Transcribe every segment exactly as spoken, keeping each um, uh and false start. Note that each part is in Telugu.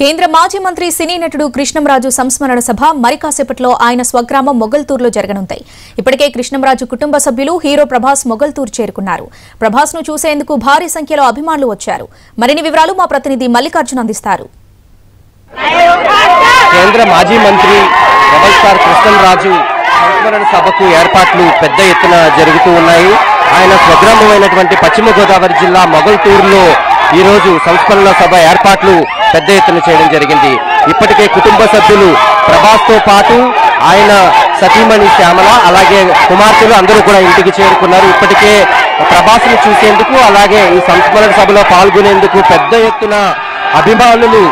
కేంద్ర మాజీ మంత్రి సినీ నటుడు కృష్ణం రాజు సంస్మరణ సభ మరికాసేపట్లో ఆయన స్వగ్రామం మొగల్తూరులో జరగనుంది. ఇప్పటికే కృష్ణం రాజు కుటుంబ సభ్యులు హీరో ప్రభాస్ మొగల్తూరు చేరుకున్నారు. ప్రభాస్ ను చూసేందుకు భారీ సంఖ్యలో అభిమానులు వచ్చారు. మరిన్ని వివరాలు మా ప్రతినిధి మల్లికార్జున అందిస్తారు. కేంద్ర మాజీ మంత్రి రెబల్ స్టార్ కృష్ణం రాజు సంస్మరణ సభకు ఏర్పాట్లు పెద్ద ఎత్తున జరుగుతూ ఉన్నాయి. ఆయన స్వగ్రామమైనటువంటి పశ్చిమ గోదావరి జిల్లా మొగల్తూరులో ఈ రోజు సంస్మరణ సభ ఏర్పాట్లు పెద్ద ఎత్తున చేయడం జరిగింది. ఇప్పటికే కుటుంబ సభ్యులు ప్రభాస్తో పాటు ఆయన సతీమణి శ్యామల అలాగే కుమార్తెలు అందరూ కూడా ఇంటికి చేరుకున్నారు. ఇప్పటికే ప్రభాస్ను చూసేందుకు అలాగే ఈ సంస్మరణ సభలో పాల్గొనేందుకు పెద్ద ఎత్తున అభిమానులు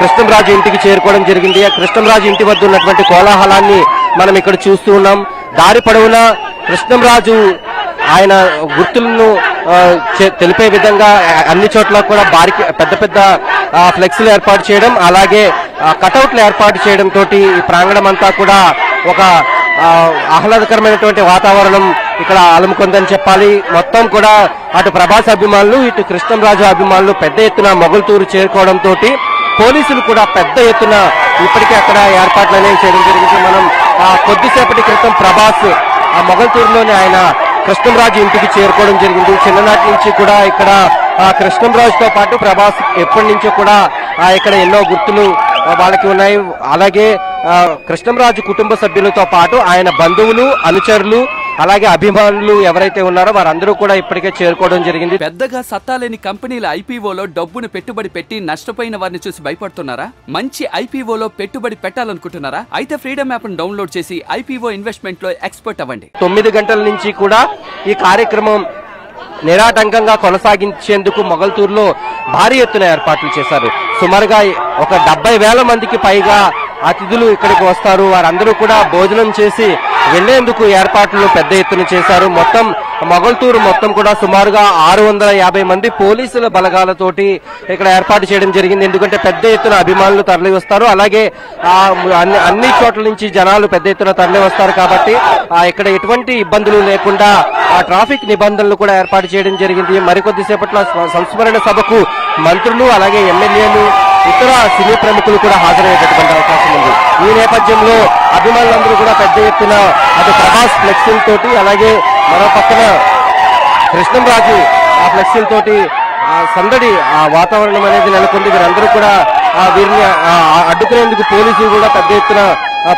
కృష్ణం రాజు ఇంటికి చేరుకోవడం జరిగింది. కృష్ణం రాజు ఇంటి వద్ద ఉన్నటువంటి కోలాహలాన్ని మనం ఇక్కడ చూస్తూ ఉన్నాం. దారి పొడవునా కృష్ణం రాజు ఆయన గుర్తులను తెలిపే విధంగా అన్ని చోట్ల కూడా భారీ పెద్ద పెద్ద ఫ్లెక్స్లు ఏర్పాటు చేయడం అలాగే కటౌట్లు ఏర్పాటు చేయడం తోటి ఈ ప్రాంగణం అంతా కూడా ఒక ఆహ్లాదకరమైనటువంటి వాతావరణం ఇక్కడ అలముకుందని చెప్పాలి. మొత్తం కూడా అటు ప్రభాస్ అభిమానులు ఇటు కృష్ణం రాజు అభిమానులు పెద్ద ఎత్తున మొగల్తూరు చేరుకోవడంతో పోలీసులు కూడా పెద్ద ఎత్తున ఇప్పటికే అక్కడ ఏర్పాట్లు అనేవి చేయడం జరిగింది. మనం కొద్దిసేపటి క్రితం ప్రభాస్ ఆ మొగల్తూరులోనే ఆయన కృష్ణం రాజు ఇంటికి చేరుకోవడం జరిగింది. చిన్ననాటి నుంచి కూడా ఇక్కడ కృష్ణం రాజుతో పాటు ప్రభాస్ ఎప్పటి నుంచో కూడా ఇక్కడ ఎన్నో గుర్తులు వాళ్ళకి ఉన్నాయి. అలాగే కృష్ణం రాజు కుటుంబ సభ్యులతో పాటు ఆయన బంధువులు అనుచరులు అలాగే అభిమానులు ఎవరైతే ఉన్నారో వారందరూ కూడా ఇప్పటికే చేరుకోవడం జరిగింది. పెద్దగా సత్తా లేని కంపెనీల ఐపీఓలో డబ్బును పెట్టుబడి పెట్టి నష్టపోయిన వారిని చూసి భయపడుతున్నారా? మంచి ఐపీఓలో పెట్టుబడి పెట్టాలనుకుంటున్నారా? అయితే ఫ్రీడమ్ యాప్ ను డౌన్లోడ్ చేసి ఐపీఓ ఇన్వెస్ట్మెంట్ లో ఎక్స్పర్ట్ అవ్వండి. తొమ్మిది గంటల నుంచి కూడా ఈ కార్యక్రమం నిరాటంకంగా కొనసాగించేందుకు మొగల్తూరులో భారీ ఎత్తున ఏర్పాట్లు చేశారు. సుమారుగా ఒక డెబ్బై వేల మందికి పైగా అతిథులు ఇక్కడికి వస్తారు. వారందరూ కూడా భోజనం చేసి వెళ్లేందుకు ఏర్పాట్లు పెద్ద ఎత్తున చేశారు. మొత్తం మొగల్తూరు మొత్తం కూడా సుమారుగా ఆరు వందల యాభై మంది పోలీసుల బలగాలతోటి ఇక్కడ ఏర్పాటు చేయడం జరిగింది. ఎందుకంటే పెద్ద ఎత్తున అభిమానులు తరలి వస్తారు. అలాగే అన్ని చోట్ల నుంచి జనాలు పెద్ద ఎత్తున తరలి వస్తారు కాబట్టి ఇక్కడ ఎటువంటి ఇబ్బందులు లేకుండా ఆ ట్రాఫిక్ నిబంధనలు కూడా ఏర్పాటు చేయడం జరిగింది. మరికొద్దిసేపట్లో సంస్మరణ సభకు మంత్రులు అలాగే ఎమ్మెల్యేలు ఇతర సినీ ప్రముఖులు కూడా హాజరయ్యేటటువంటి అవకాశం ఉంది. ఈ నేపథ్యంలో అభిమానులందరూ కూడా పెద్ద ఎత్తున అటు ప్రభాస్ ఫ్లెక్సీల తోటి అలాగే మరో పక్కన కృష్ణం రాజు ఆ ఫ్లెక్సీల తోటి సందడి ఆ వాతావరణం అనేది నెలకొంది. వీరందరూ కూడా వీరిని అడ్డుకునేందుకు పోలీసులు కూడా పెద్ద ఎత్తున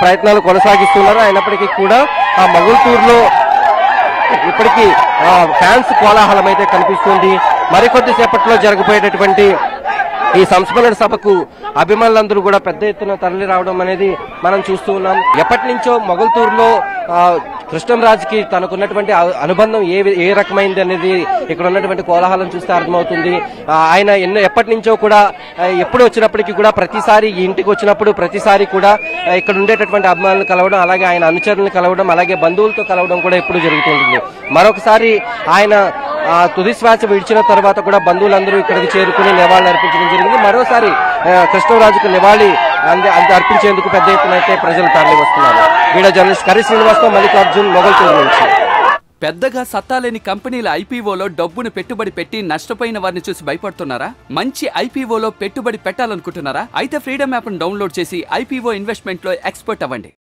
ప్రయత్నాలు కొనసాగిస్తున్నారు. అయినప్పటికీ కూడా ఆ మొగల్తూరులో ఇప్పటికీ ఫ్యాన్స్ కోలాహలం అయితే కనిపిస్తుంది. మరికొద్దిసేపట్లో జరగబోయేటటువంటి ఈ సంస్మరణ సభకు అభిమానులందరూ కూడా పెద్ద ఎత్తున తరలి రావడం అనేది మనం చూస్తూ ఉన్నాం. ఎప్పటి నుంచో మొగల్తూరులో కృష్ణం రాజుకి తనకున్నటువంటి అనుబంధం ఏ ఏ రకమైంది అనేది ఇక్కడ ఉన్నటువంటి కోలాహలం చూస్తే అర్థమవుతుంది. ఆయన ఎన్నో ఎప్పటి నుంచో కూడా ఎప్పుడు వచ్చినప్పటికీ కూడా ప్రతిసారి ఈ ఇంటికి వచ్చినప్పుడు ప్రతిసారి కూడా ఇక్కడ ఉండేటటువంటి అభిమానులు కలవడం అలాగే ఆయన అనుచరులను కలవడం అలాగే బంధువులతో కలవడం కూడా ఎప్పుడు జరుగుతుంది. మరొకసారి ఆయన తుది శ్వాస విడిచిన తర్వాత కూడా బంధువులందరూ ఇక్కడికి చేరుకుని నివాళులు అర్పించడం జరిగింది. మరోసారి కృష్ణరాజుకు నివాళి అంది అర్పించేందుకు పెద్ద ఎత్తున అయితే ప్రజలు తరలి వస్తున్నారు. వీడియో జర్నలిస్ట్ కరి శ్రీనివాస్తో మల్లికార్జున్ మొగల్తూరు నుంచి. పెద్దగా సత్తాలేని కంపెనీల ఐపీఓలో డబ్బును పెట్టుబడి పెట్టి నష్టపోయిన వారిని చూసి భయపడుతున్నారా? మంచి ఐపీఓలో పెట్టుబడి పెట్టాలనుకుంటున్నారా? అయితే ఫ్రీడమ్ యాప్ ను డౌన్లోడ్ చేసి ఐపీఓ ఇన్వెస్ట్మెంట్ లో ఎక్స్పర్ట్ అవ్వండి.